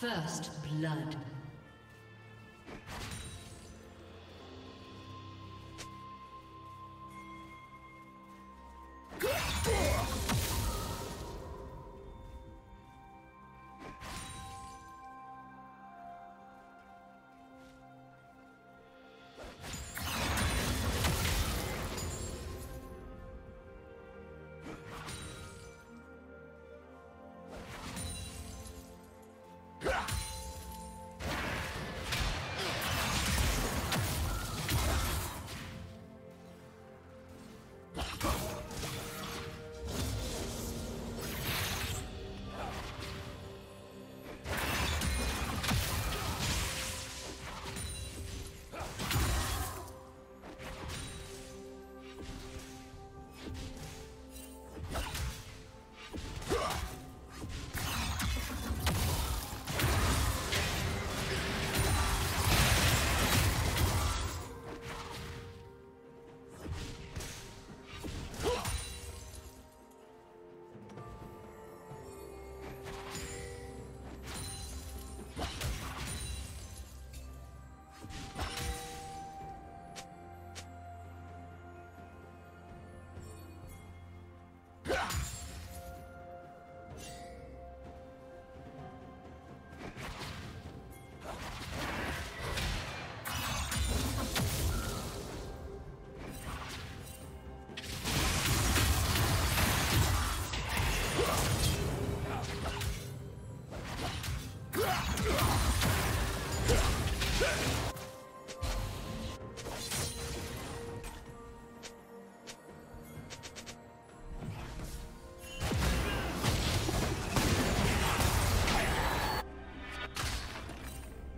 First blood.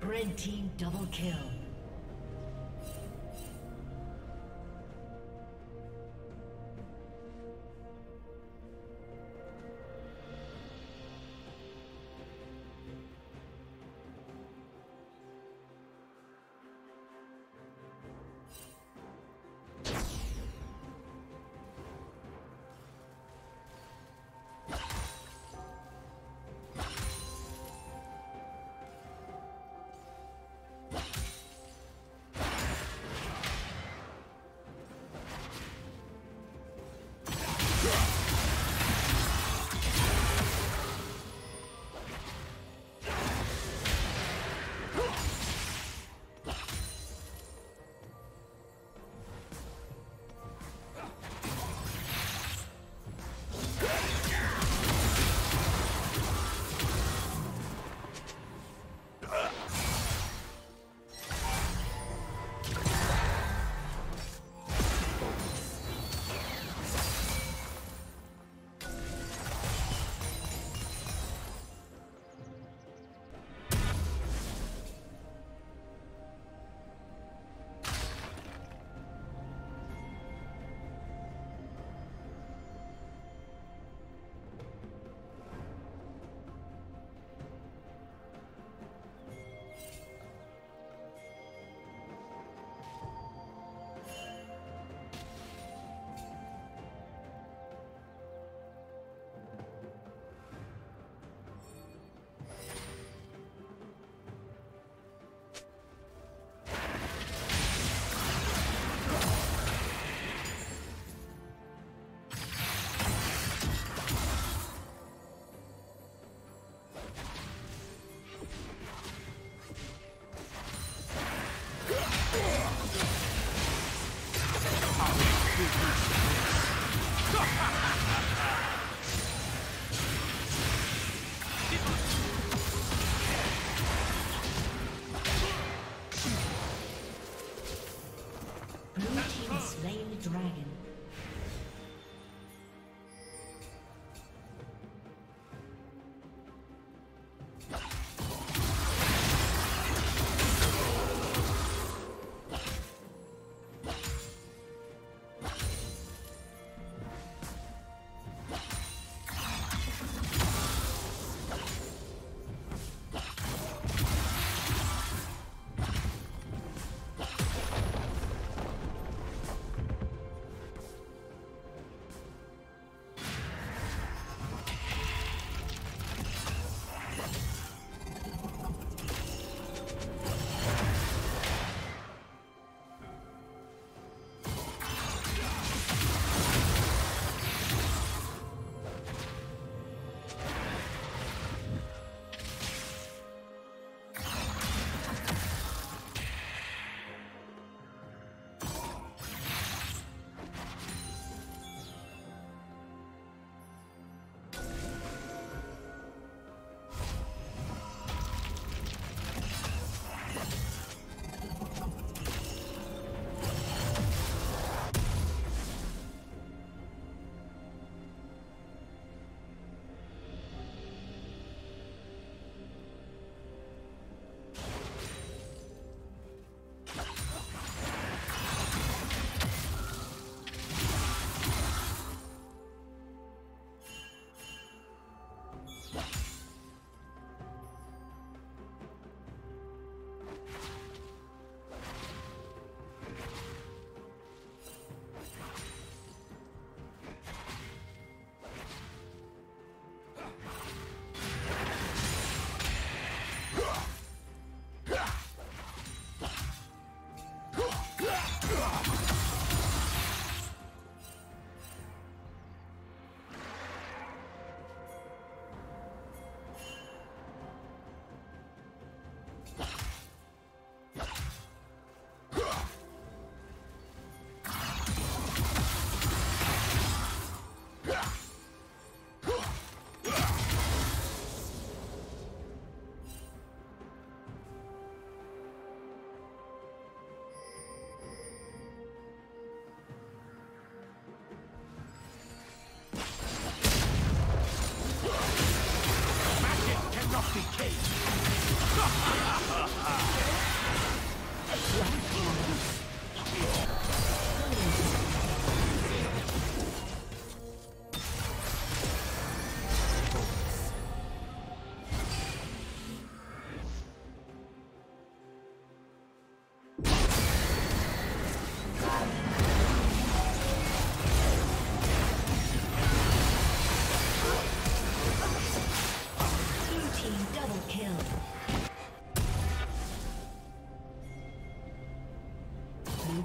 Red team double kill.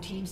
Team's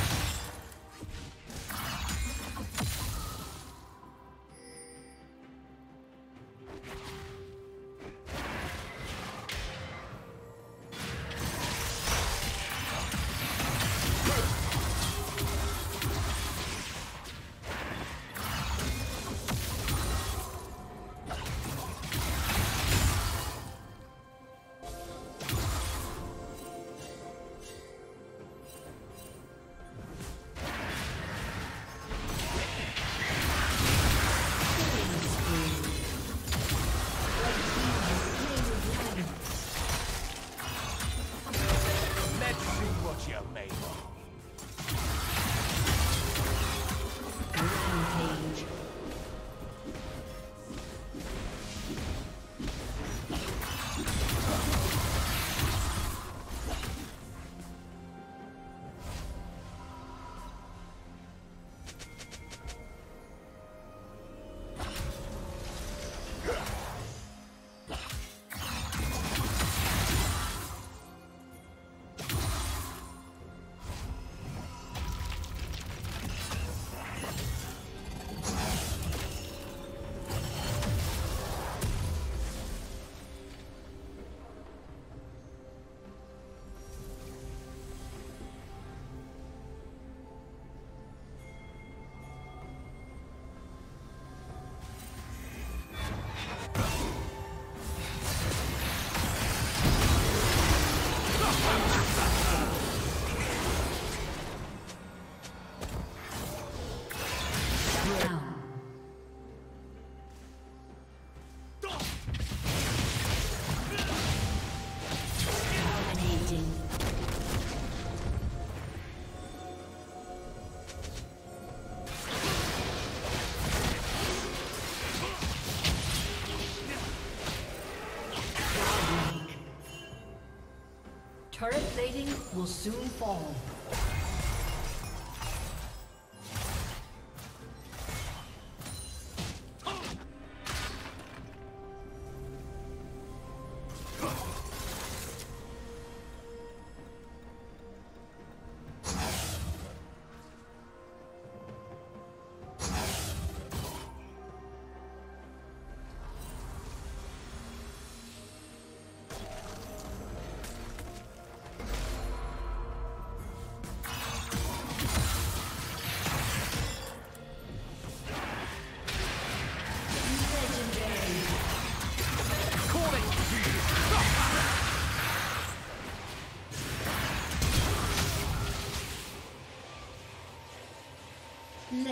Turret plating will soon fall.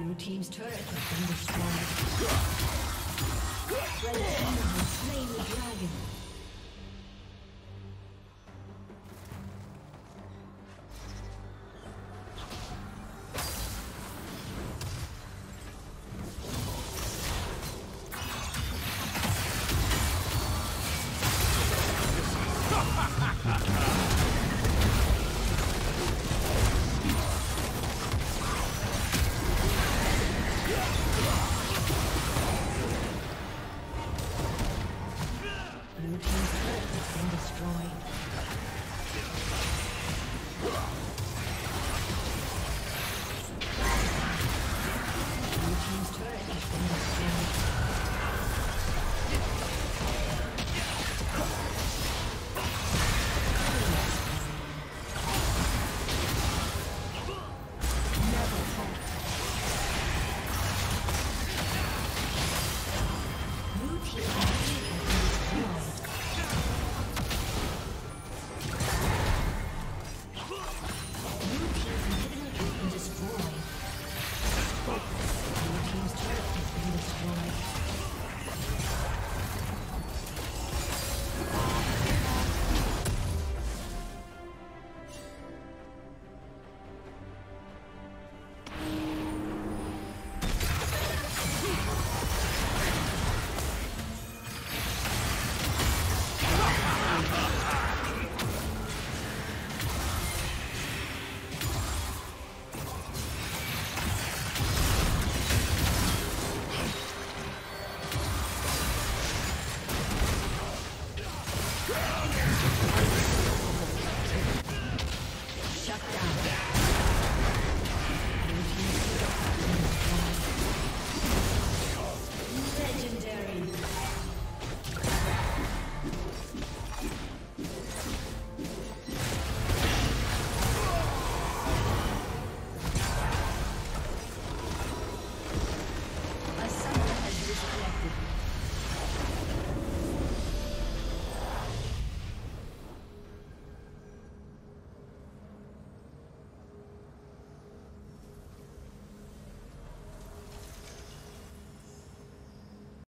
Blue team's turret has been destroyed. Red team has slain the dragon.